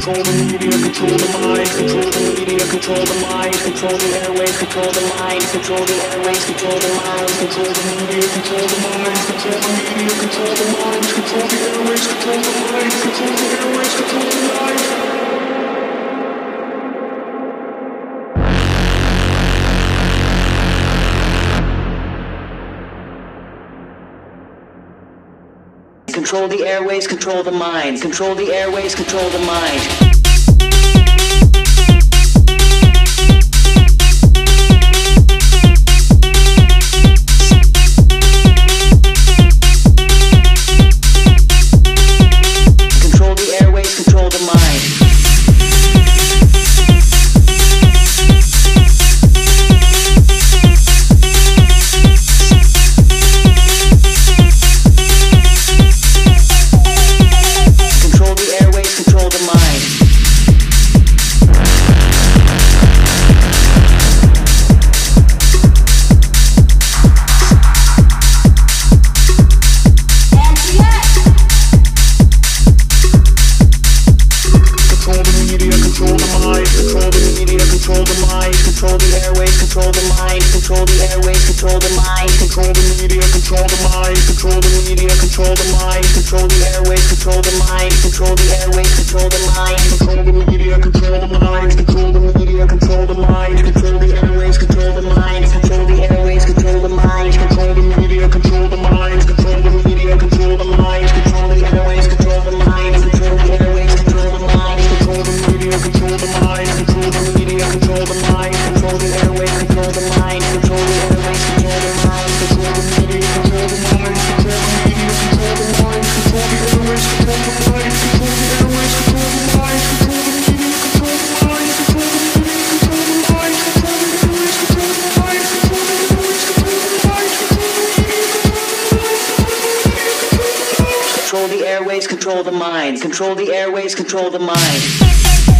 control the media, control the mind, control the media, control the mind, control the airwaves, control the mind, control the airwaves, control the mind, control the media, control the mind, control the media, control the mind, control the airwaves, control the mind, control the airwaves, control the mind. Control the airways, control the mind. Control the airways, control the mind. Control the airways, control the mind. Control the airways, control the mind.